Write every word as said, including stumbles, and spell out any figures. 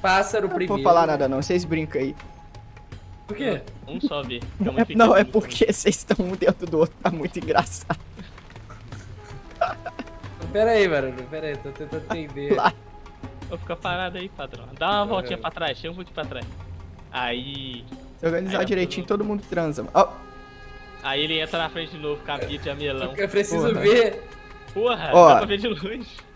Pássaro eu primeiro. Não vou falar nada não, vocês brincam aí. Por quê? Um só vê. Não, é porque vocês estão um dentro do outro, tá muito engraçado. Pera aí, barulho, pera aí, tô tentando entender. Lá. Vou ficar parado aí, patrão. Dá uma voltinha pra trás, chama um pouquinho pra trás. Aí. Se organizar aí, direitinho, todo mundo transa. Ó. Oh. Aí ele entra na frente de novo, cabide de amelão. Eu preciso Porra. ver. Porra, ó, dá pra ver de longe.